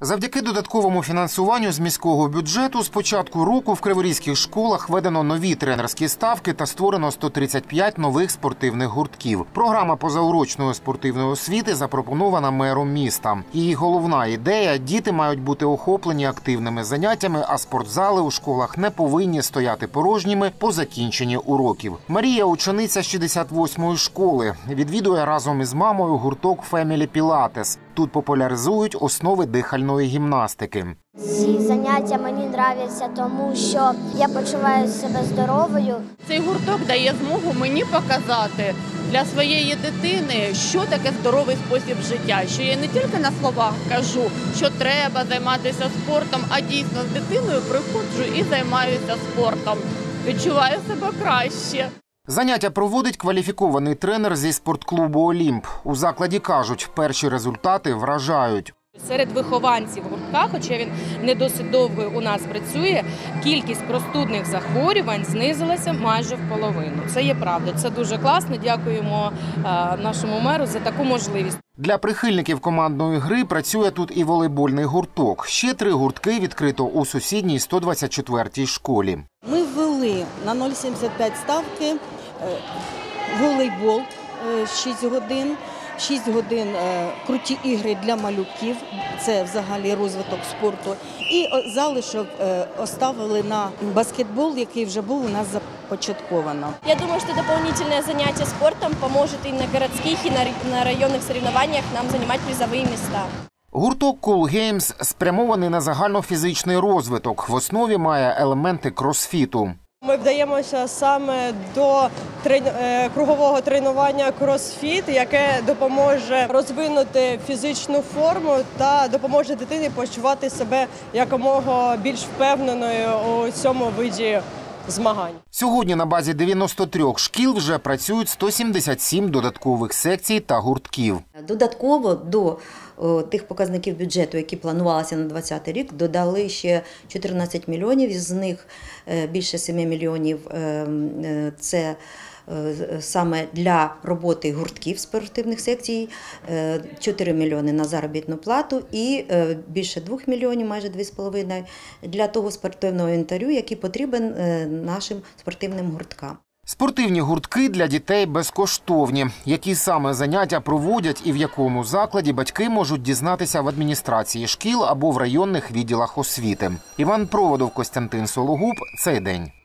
Завдяки додатковому фінансуванню з міського бюджету з початку року в криворізьких школах введено нові тренерські ставки та створено 135 нових спортивних гуртків. Програма позаурочної спортивної освіти запропонована мером міста. Її головна ідея – діти мають бути охоплені активними заняттями, а спортзали у школах не повинні стояти порожніми по закінченні уроків. Марія – учениця 68-ї школи. Відвідує разом із мамою гурток «Фемілі Пілатес». Тут популяризують основи дихальної гімнастики. Ці заняття мені подобаються, тому що я почуваю себе здоровою. Цей гурток дає змогу мені показати для своєї дитини, що таке здоровий спосіб життя. Що я не тільки на словах кажу, що треба займатися спортом, а дійсно з дитиною приходжу і займаюся спортом. Відчуваю себе краще. Заняття проводить кваліфікований тренер зі спортклубу «Олімп». У закладі кажуть, перші результати вражають. Серед вихованців гуртка, хоча він не досить довго у нас працює, кількість простудних захворювань знизилася майже в половину. Це є правда, це дуже класно, дякуємо нашому меру за таку можливість. Для прихильників командної гри працює тут і волейбольний гурток. Ще 3 гуртки відкрито у сусідній 124-й школі. Ми ввели на 0,75 ставки волейбол 6 годин. 6 годин круті ігри для малюків, це взагалі розвиток спорту. І залишок оставили на баскетбол, який вже був у нас започатковано. Я думаю, що додаткове заняття спортом допоможе і на міських, і на районних змаганнях нам займати призові місця. Гурток «Кулгеймс» спрямований на загальнофізичний розвиток. В основі має елементи кросфіту. Ми вдаємося саме до кругового тренування кросфіт, яке допоможе розвинути фізичну форму та допоможе дитині почувати себе якомога більш впевненою у цьому виді змагань. Сьогодні на базі 93 шкіл вже працюють 177 додаткових секцій та гуртків. Додатково до тих показників бюджету, які планувалися на 2020 рік, додали ще 14 мільйонів, із них більше 7 мільйонів – це саме для роботи гуртків спортивних секцій, 4 мільйони на заробітну плату і більше 2 мільйонів, майже 2,5 для того спортивного інвентарю, який потрібен нашим спортивним гурткам. Спортивні гуртки для дітей безкоштовні. Які саме заняття проводять і в якому закладі, батьки можуть дізнатися в адміністрації шкіл або в районних відділах освіти. Іван Проводов, Костянтин Сологуб. Цей день.